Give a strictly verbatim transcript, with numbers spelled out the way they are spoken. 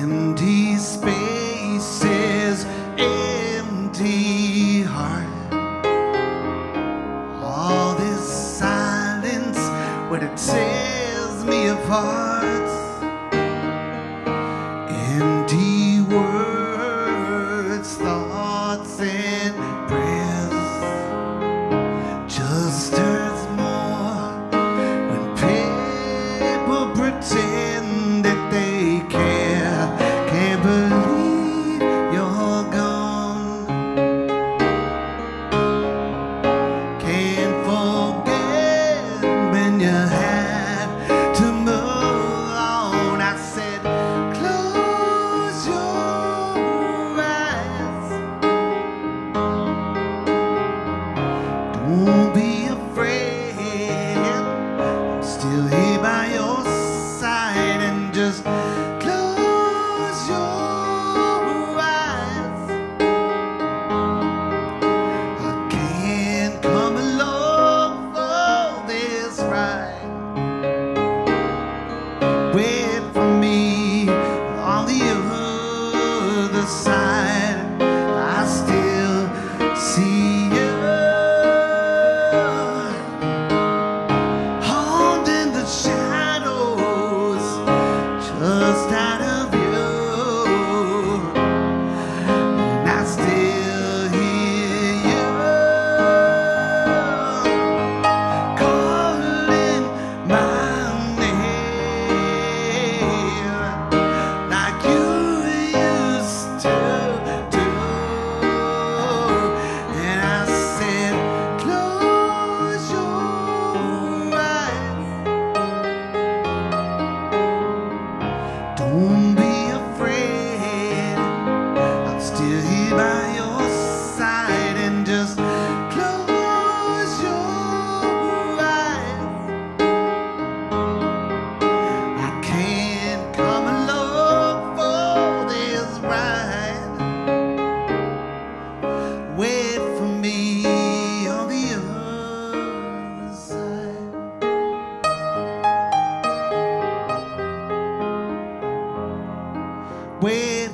Empty spaces, empty heart. All this silence, what it tears me apart. Empty words, thoughts and prayers. Just hurts more when people pretend that they care. Can't believe you're gone. Can't forget when you had to move on. I said, close your eyes. Don't be afraid, I'm still here by your side. And just close your eyes. I can't come along for this ride. Wait for me on the other side. I still see you haunted in the shadows, just out of view. And I still hear you calling my name, like you used to do. And I said, close your eyes. Don't be afraid, I'm still here by your side. And just close your eyes. I can't come along for this ride. Wait for me on the other side. Wait